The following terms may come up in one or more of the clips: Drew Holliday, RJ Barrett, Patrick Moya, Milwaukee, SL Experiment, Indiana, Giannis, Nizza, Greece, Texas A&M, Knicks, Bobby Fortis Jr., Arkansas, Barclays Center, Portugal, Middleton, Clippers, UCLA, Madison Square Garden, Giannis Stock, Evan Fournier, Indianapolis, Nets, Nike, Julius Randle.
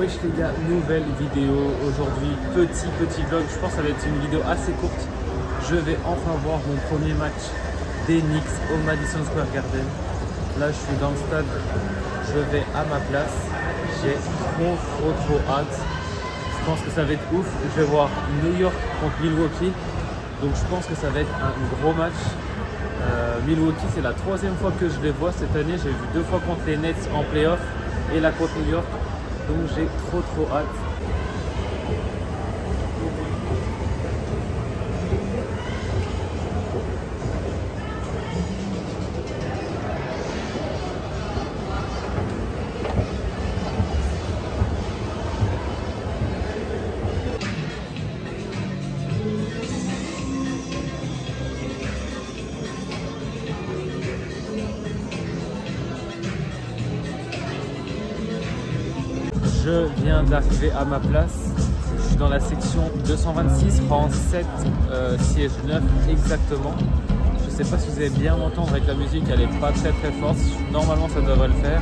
Wesh les gars, nouvelle vidéo aujourd'hui, petit vlog, je pense que ça va être une vidéo assez courte. Je vais enfin voir mon premier match des Knicks au Madison Square Garden. Là je suis dans le stade, je vais à ma place, j'ai trop hâte. Je pense que ça va être ouf, je vais voir New York contre Milwaukee. Donc je pense que ça va être un gros match. Milwaukee, c'est la troisième fois que je les vois cette année. J'ai vu deux fois contre les Nets en playoff et la contre New York. Donc j'ai trop hâte. Je viens d'arriver à ma place, je suis dans la section 226, rang 7, siège 9 exactement. Je sais pas si vous allez bien m'entendre avec la musique, elle est pas très forte, normalement ça devrait le faire.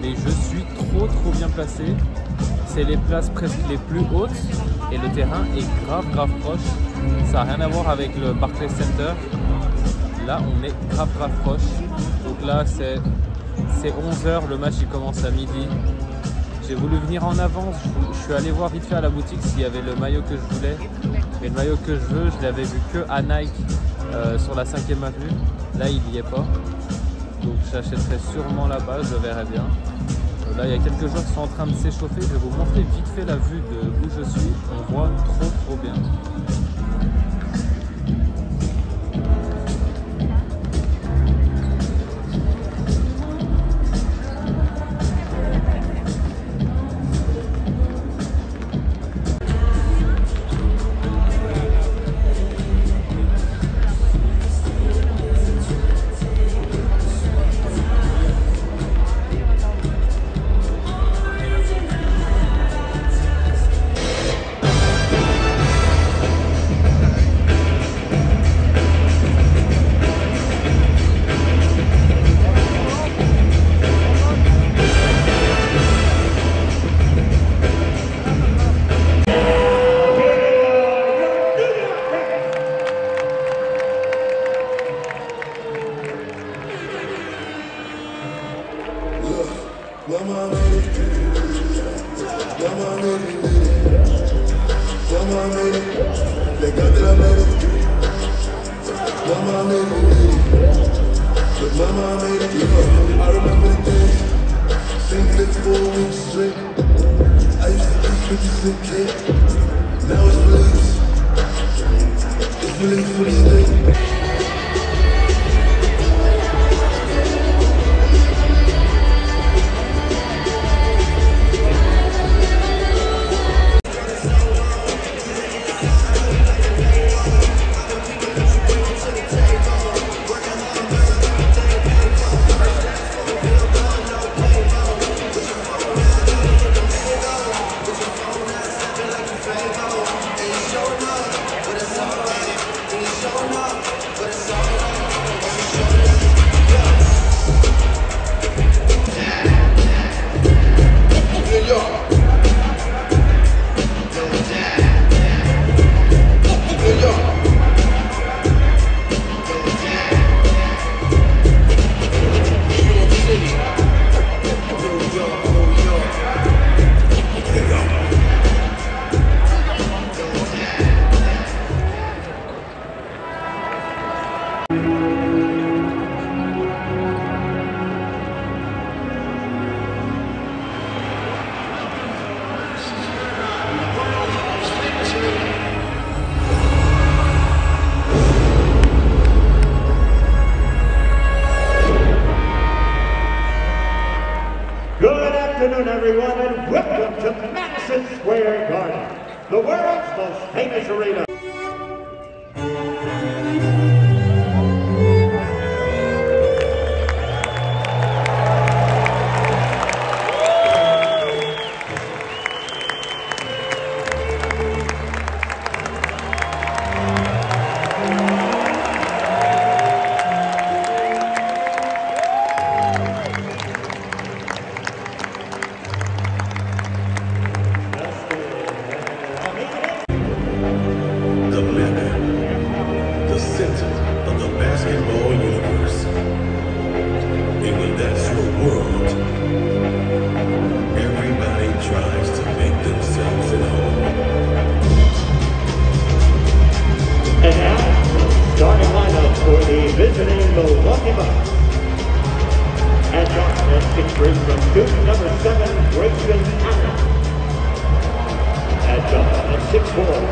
Mais je suis trop bien placé, c'est les places presque les plus hautes et le terrain est grave proche. Ça n'a rien à voir avec le Barclays Center, là on est grave proche. Donc là c'est 11h, le match il commence à midi. J'ai voulu venir en avance, je suis allé voir vite fait à la boutique s'il y avait le maillot que je voulais. Mais le maillot que je veux, je l'avais vu que à Nike sur la 5e avenue. Là, il n'y est pas. Donc j'achèterai sûrement là-bas, je verrai bien. Là, il y a quelques joueurs qui sont en train de s'échauffer. Je vais vous montrer vite fait la vue de où je suis. On voit trop bien.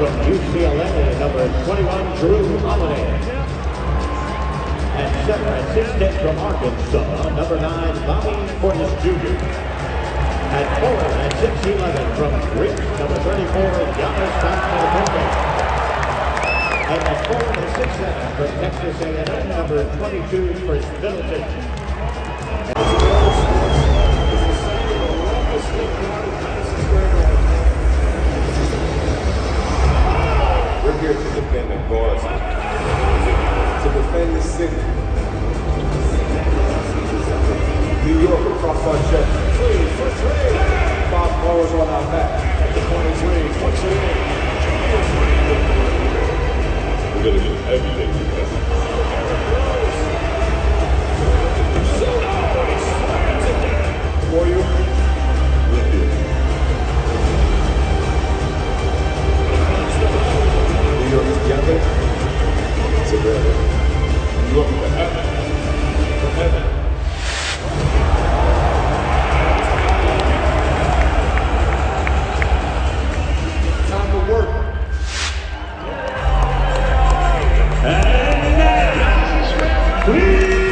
from UCLA, number 21, Drew Holliday. At center, assistant from Arkansas, number 9, Bobby Fortis Jr. At forward, at 6'11", from Greece, number 34, Giannis Stock. And at forward, at 6'7", from Texas A&M, number 22, for Middleton. Madison Square Garden. We're here to defend the cause, to defend the city. New York across our chest. 3 for 3. 5 balls on our back. 23, 22. We're gonna do everything we can. For you, we're here. New York together, New York forever. Time to work. And now, please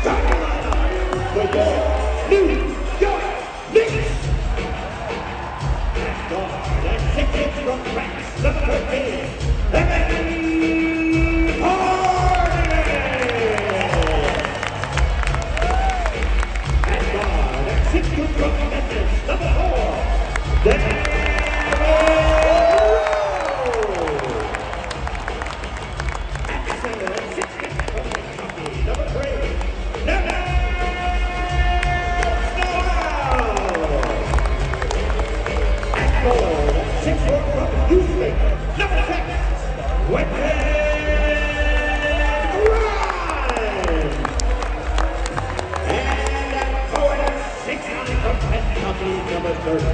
stop with the New York Knicks. From France, the Turkey, Evan Fournier! And God, at 6 foot from Nets, number 4, Daryl! At the center, at 6 foot from Milwaukee, number 3, Nets! And four, Houston, number 6, Weapon Run! And at forward at 6'9", from Kentucky, number 30,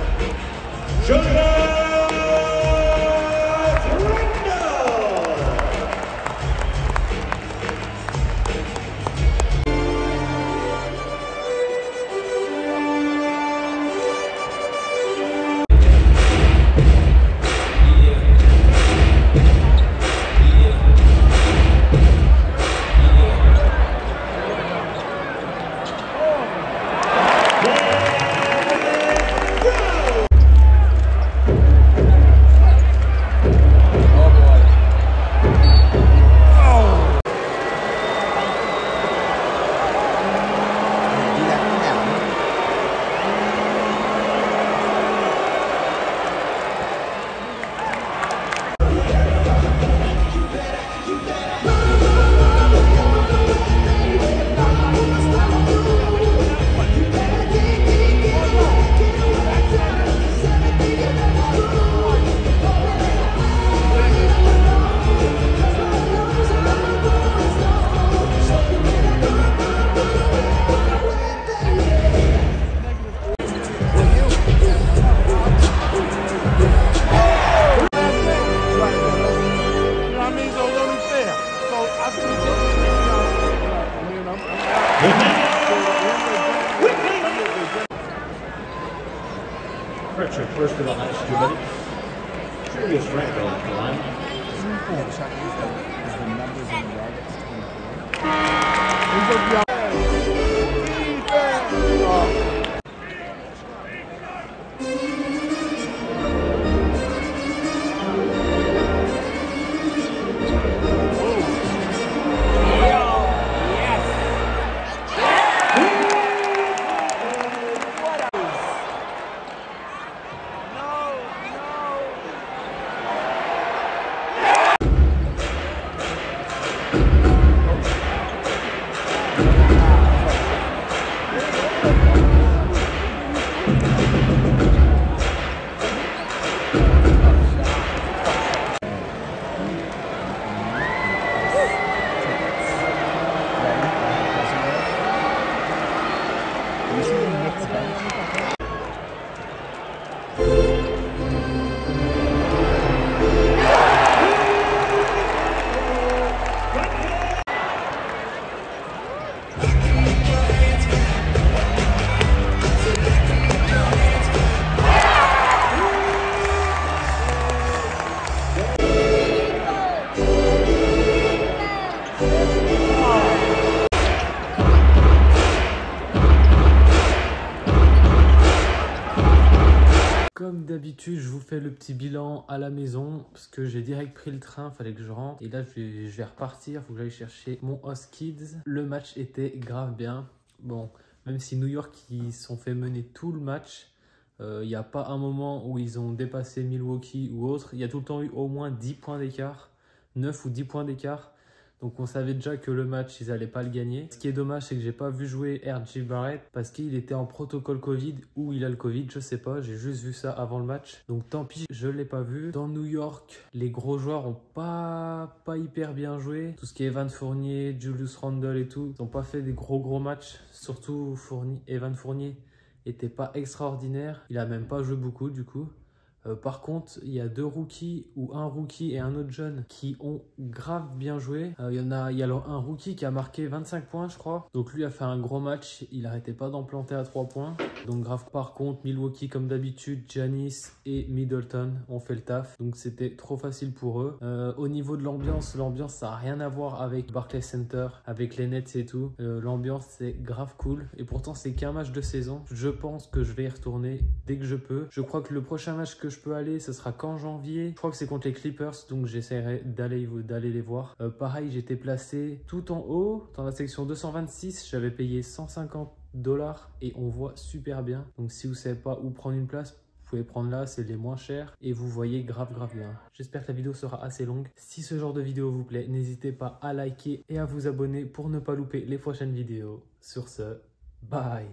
Julius Randle! First of the last 2 minutes. Julius Randle at the line. Is the numbers in the Rockets 4. Comme d'habitude, je vous fais le petit bilan à la maison parce que j'ai direct pris le train, fallait que je rentre. Et là, je vais repartir, faut que j'aille chercher mon Host Kids. Le match était grave bien. Bon, même si New York, ils se sont fait mener tout le match, il n'y a pas un moment où ils ont dépassé Milwaukee ou autre. Il y a tout le temps eu au moins 10 points d'écart, 9 ou 10 points d'écart. Donc on savait déjà que le match, ils n'allaient pas le gagner. Ce qui est dommage, c'est que j'ai pas vu jouer RJ Barrett parce qu'il était en protocole Covid ou il a le Covid, je sais pas. J'ai juste vu ça avant le match. Donc tant pis, je l'ai pas vu. Dans New York, les gros joueurs ont pas hyper bien joué. Tout ce qui est Evan Fournier, Julius Randle et tout, ils n'ont pas fait des gros matchs. Surtout Evan Fournier était pas extraordinaire. Il a même pas joué beaucoup du coup. Par contre, il y a deux rookies ou un rookie et un autre jeune qui ont grave bien joué. Il y a un rookie qui a marqué 25 points, je crois. Donc lui a fait un gros match. Il n'arrêtait pas d'en planter à 3 points. Donc grave. Par contre, Milwaukee, comme d'habitude, Giannis et Middleton ont fait le taf. Donc c'était trop facile pour eux. Au niveau de l'ambiance, ça n'a rien à voir avec Barclays Center, avec les Nets et tout. L'ambiance, c'est grave cool. Et pourtant, c'est qu'un match de saison. Je pense que je vais y retourner dès que je peux. Je crois que le prochain match que je peux aller, ce sera qu'en janvier. Je crois que c'est contre les Clippers, donc j'essaierai d'aller les voir. Pareil, j'étais placé tout en haut, dans la section 226, j'avais payé 150 $ et on voit super bien. Donc si vous savez pas où prendre une place, vous pouvez prendre là, c'est les moins chers et vous voyez grave bien. J'espère que la vidéo sera assez longue. Si ce genre de vidéo vous plaît, n'hésitez pas à liker et à vous abonner pour ne pas louper les prochaines vidéos. Sur ce, bye!